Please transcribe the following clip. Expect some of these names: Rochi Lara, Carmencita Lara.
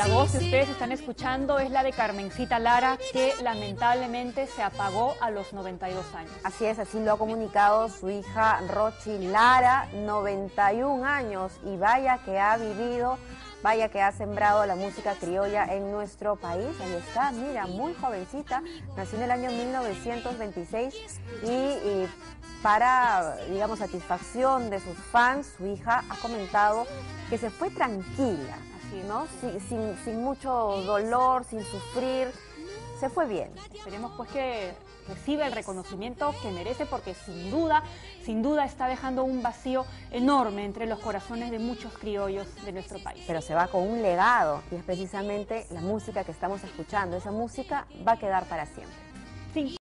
La voz que ustedes están escuchando es la de Carmencita Lara, que lamentablemente se apagó a los 92 años. Así es, así lo ha comunicado su hija Rochi Lara, 91 años, y vaya que ha vivido, vaya que ha sembrado la música criolla en nuestro país. Ahí está, mira, muy jovencita, nació en el año 1926 y para, digamos, satisfacción de sus fans, su hija ha comentado que se fue tranquila, ¿no? Sin mucho dolor, sin sufrir, se fue bien. Esperemos pues que reciba el reconocimiento que merece, porque sin duda está dejando un vacío enorme entre los corazones de muchos criollos de nuestro país. Pero se va con un legado, y es precisamente la música que estamos escuchando. Esa música va a quedar para siempre. Sí.